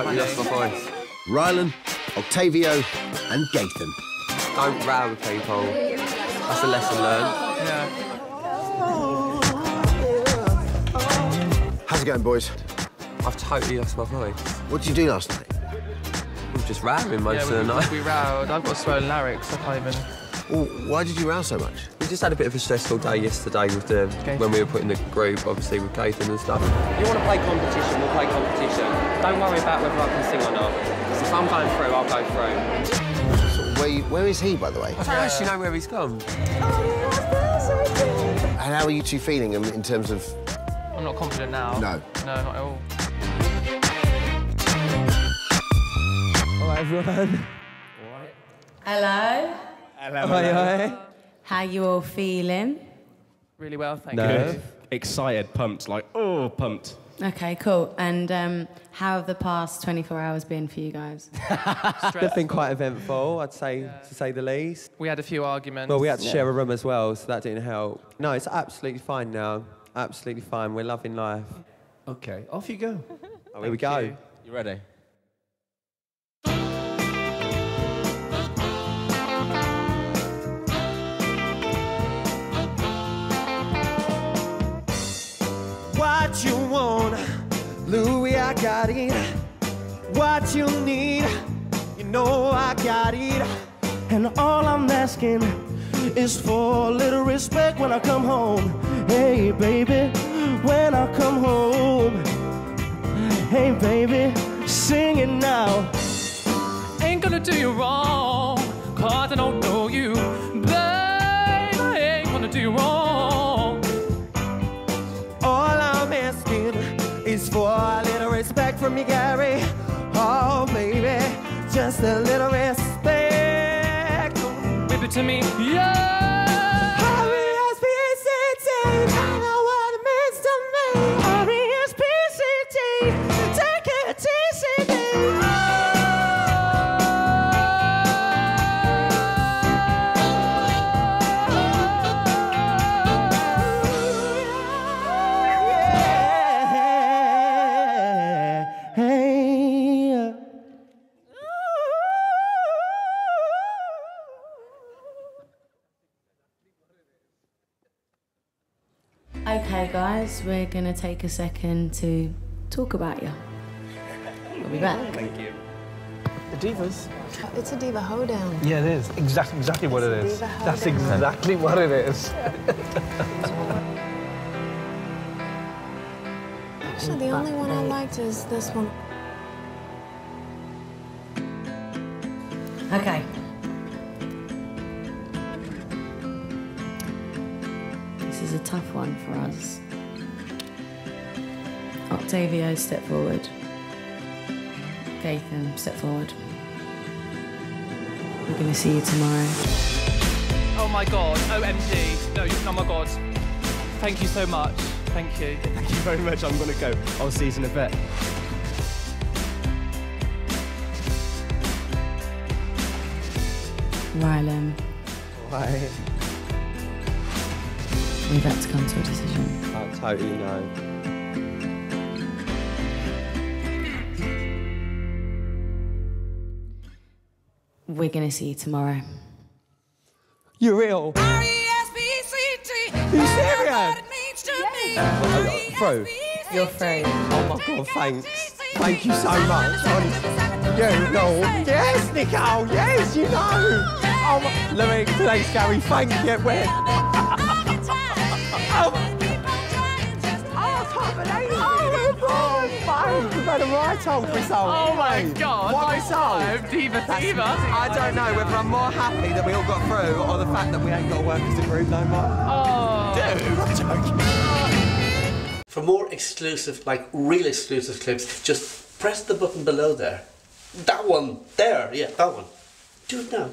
Hope you lost my voice. Rylan, Octavio and Gathan. Don't row with people. That's a lesson learned. Yeah. How's it going, boys? I've totally lost my voice. What did you do last night? We were just rowing most of the night. We rowed. I've got swollen larynx. I can't even... Well, why did you row so much? We just had a bit of a stressful day yesterday with the when we were putting the group, obviously, with Gathan and stuff. If you want to play competition, we'll play competition. Don't worry about whether I can sing or not. Because if I'm going through, I'll go through. So where is he, by the way? I don't actually know where he's gone. And how are you two feeling in terms of...? I'm not confident now. No. No, not at all. Hello, everyone. All right. Hello. Hello. Hi. How you all feeling? Really well, thank you. Excited, pumped, like, oh, pumped. OK, cool. And how have the past 24 hours been for you guys? It's been quite eventful, I'd say, to say the least. We had a few arguments. Well, we had to share a room as well, so that didn't help. No, it's absolutely fine now. Absolutely fine. We're loving life. OK, off you go. Oh, here we go. You ready? What you want, Louis, I got it. What you need, you know I got it. And all I'm asking is for a little respect when I come home. Hey, baby, when I come home. Hey, baby, sing it now. Ain't gonna do you wrong, cause I don't know you. Babe, I ain't gonna do you wrong. All I'm asking is for a little respect from you, Gary. Oh, baby, just a little respect. Whip it to me, yeah. R-E-S-P-E-C-T, I know what it means to me. R-E-S-P-E-C-T, take it easy. Okay, guys, we're going to take a second to talk about you. We'll be back. Thank you. The divas. It's a diva hoedown. Yeah, it is. Exactly what it is. That's exactly what it is. Actually, the only one I liked is this one. Okay. This is a tough one for us. Octavio, step forward. Gathan, step forward. We're going to see you tomorrow. Oh my God, OMG. No, oh my God. Thank you so much. Thank you. Thank you very much. I'm going to go. I'll see you in a bit. Rylan. Why? We've had to come to a decision. I totally know. We're going to see you tomorrow. You're ill. R-E-S-P-E-C-T. Are you serious? Yeah. Through. You're through. Oh, my God, thanks. Thank you so much. You know. Yes, Nicole. Yes, you know. Oh, my... Louis, thanks, Gary. Thank you. Oh my God! My soul, diva. I don't know whether I'm more happy that we all got through or the fact that we ain't got to work as a group no more. Oh, dude, I'm joking. For more exclusive, like real exclusive clips, just press the button below there. That one there, yeah, that one. Do it now.